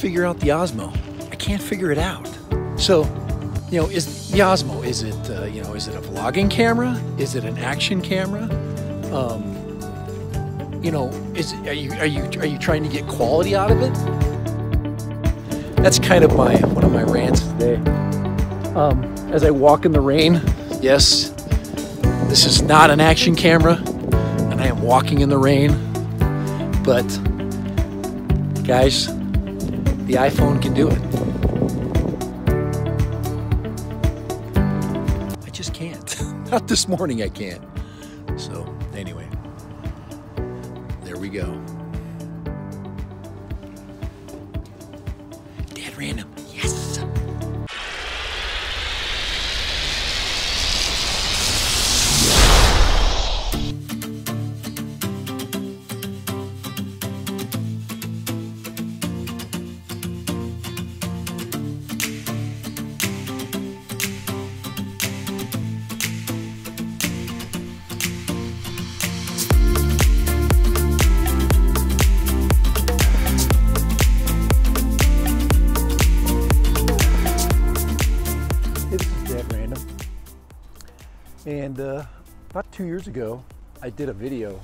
figure out the Osmo. I can't figure it out. So, you know, is the Osmo, is it a vlogging camera? Is it an action camera? You know, are you trying to get quality out of it? That's kind of one of my rants today. As I walk in the rain, yes, this is not an action camera, and I am walking in the rain. But guys, the iPhone can do it. I just can't. Not this morning, I can't. So anyway, there we go. Dead random. Yes. And about 2 years ago, I did a video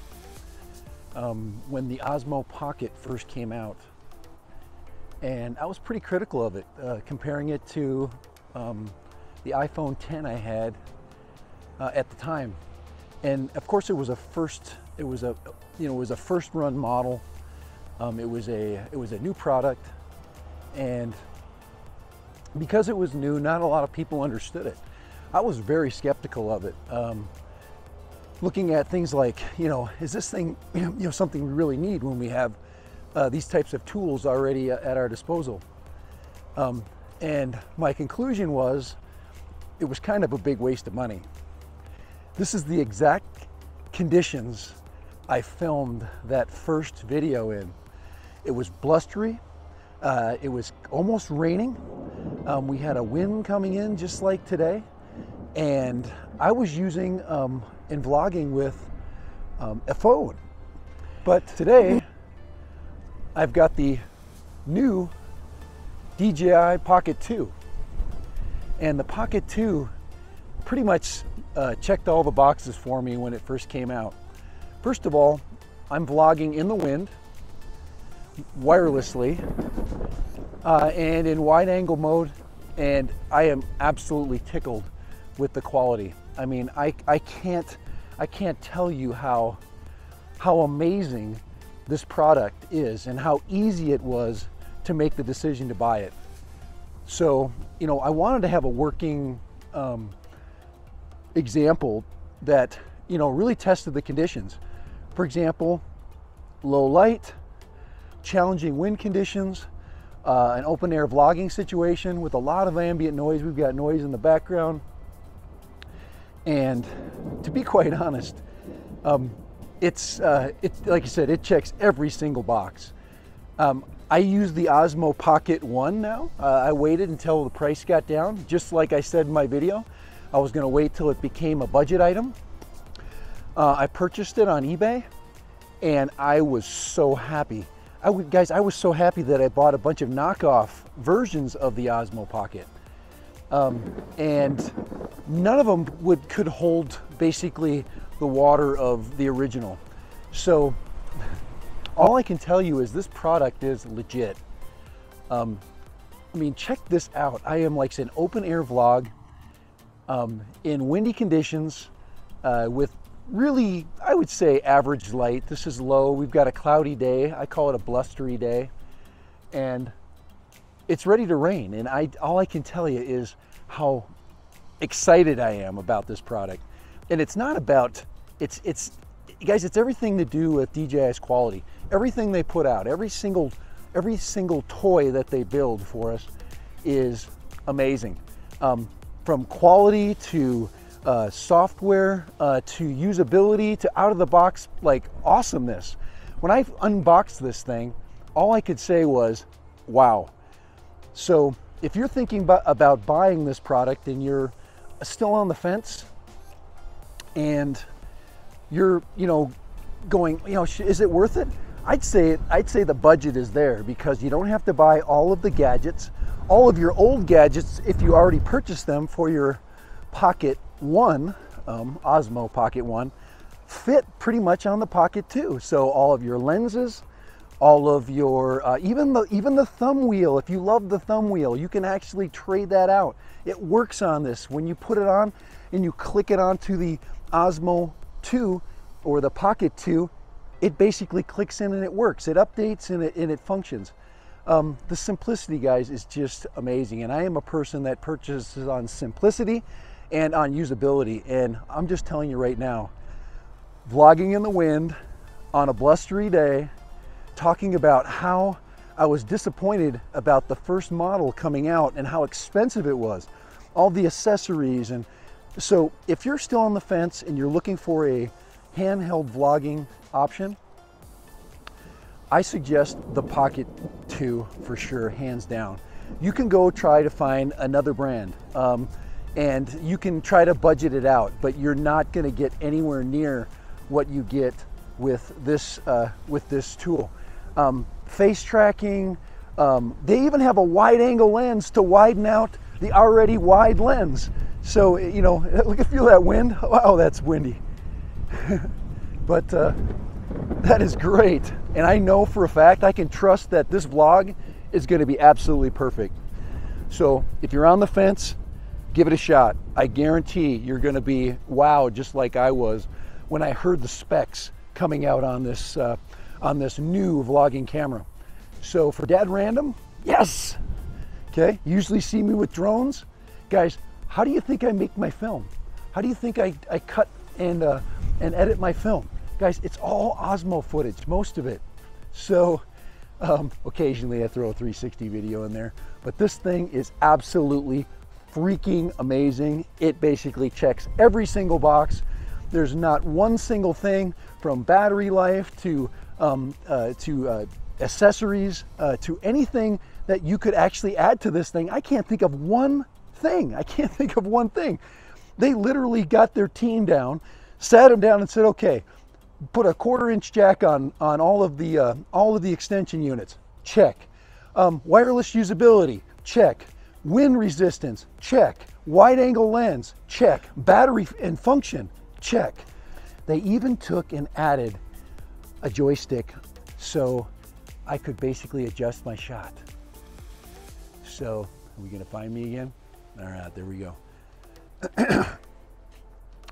when the Osmo Pocket first came out. And I was pretty critical of it, comparing it to the iPhone X I had at the time. And of course, it was a first run model. It was a new product. And because it was new, not a lot of people understood it. I was very skeptical of it, looking at things like, you know, is this thing, you know, something we really need when we have these types of tools already at our disposal? And my conclusion was, it was kind of a big waste of money. This is the exact conditions I filmed that first video in. It was blustery, it was almost raining, we had a wind coming in just like today. And I was using and vlogging with a phone. But today, I've got the new DJI Pocket 2. And the Pocket 2 pretty much checked all the boxes for me when it first came out. First of all, I'm vlogging in the wind, wirelessly, and in wide angle mode. And I am absolutely tickled with the quality. I mean, I can't tell you how amazing this product is and how easy it was to make the decision to buy it. So, you know, I wanted to have a working example that, you know, really tested the conditions. For example, low light, challenging wind conditions, an open air vlogging situation with a lot of ambient noise. We've got noise in the background. And to be quite honest, like I said, it checks every single box. I use the Osmo Pocket 1 now. I waited until the price got down. Just like I said in my video, I was gonna wait till it became a budget item. I purchased it on eBay and I was so happy. Guys, I was so happy that I bought a bunch of knockoff versions of the Osmo Pocket. And none of them could hold basically the water of the original. So all I can tell you is this product is legit. I mean, check this out. I am like an open air vlog in windy conditions with really, I would say, average light. This is low. We've got a cloudy day. I call it a blustery day. And it's ready to rain, and all I can tell you is how excited I am about this product. And it's not about, guys, it's everything to do with DJI's quality. Everything they put out, every single toy that they build for us is amazing. From quality to software, to usability, to out of the box, like awesomeness. When I unboxed this thing, all I could say was, wow. So if you're thinking about buying this product and you're still on the fence and you're, you know, going, you know, is it worth it? I'd say the budget is there because you don't have to buy all of the gadgets, all of your old gadgets if you already purchased them for your Pocket 1, Osmo Pocket 1, fit pretty much on the Pocket 2. So all of your lenses, all of your, even the thumb wheel, if you love the thumb wheel, you can actually trade that out. It works on this. When you put it on and you click it onto the Osmo 2 or the Pocket 2, it basically clicks in and it works. It updates and it functions. The simplicity, guys, is just amazing. And I am a person that purchases on simplicity and on usability. And I'm just telling you right now, vlogging in the wind on a blustery day, talking about how I was disappointed about the first model coming out and how expensive it was, all the accessories. And so if you're still on the fence and you're looking for a handheld vlogging option, I suggest the Pocket 2 for sure, hands down. You can go try to find another brand and you can try to budget it out, but you're not going to get anywhere near what you get with this tool. Face tracking, they even have a wide angle lens to widen out the already wide lens. So, you know, look at, feel that wind. Wow, that's windy. But that is great. And I know for a fact, I can trust that this vlog is going to be absolutely perfect. So if you're on the fence, give it a shot. I guarantee you're going to be wowed, just like I was when I heard the specs coming out on this new vlogging camera. So for Dad Random, yes. Okay, you usually see me with drones. Guys, how do you think I make my film? How do you think I cut and edit my film? Guys, it's all Osmo footage, most of it. So occasionally I throw a 360 video in there, but this thing is absolutely freaking amazing. It basically checks every single box. There's not one single thing, from battery life to accessories to anything that you could actually add to this thing. I can't think of one thing. I can't think of one thing. They literally got their team down, sat them down and said, okay, put a 1/4-inch jack on all of the extension units, check. Wireless usability, check. Wind resistance, check. Wide angle lens, check. Battery and function, check. They even took and added a joystick so I could basically adjust my shot. So, are we gonna find me again? All right, there we go.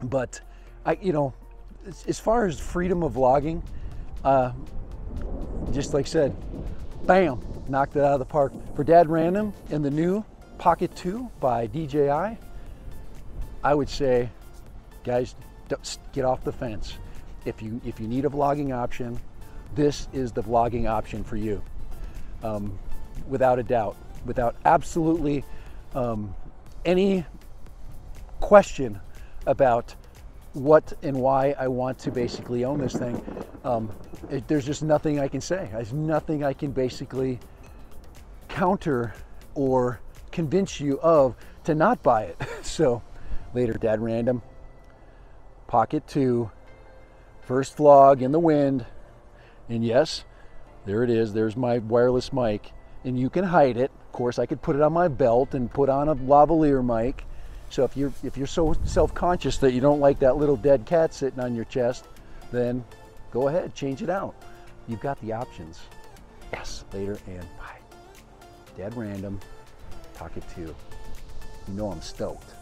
But I, you know, as far as freedom of vlogging, just like I said, bam, knocked it out of the park. For Dad Random and the new Pocket 2 by DJI, I would say, guys, get off the fence. If you need a vlogging option, this is the vlogging option for you, without a doubt, without absolutely any question about what and why I want to basically own this thing. There's just nothing I can say. There's nothing I can basically counter or convince you of to not buy it. So later, Dad Random. Pocket 2, first vlog in the wind, and yes, there it is, there's my wireless mic, and you can hide it. Of course, I could put it on my belt and put on a lavalier mic, so if you're so self-conscious that you don't like that little dead cat sitting on your chest, then go ahead, change it out. You've got the options. Yes, later and bye. Dad Random, Pocket 2. You know I'm stoked.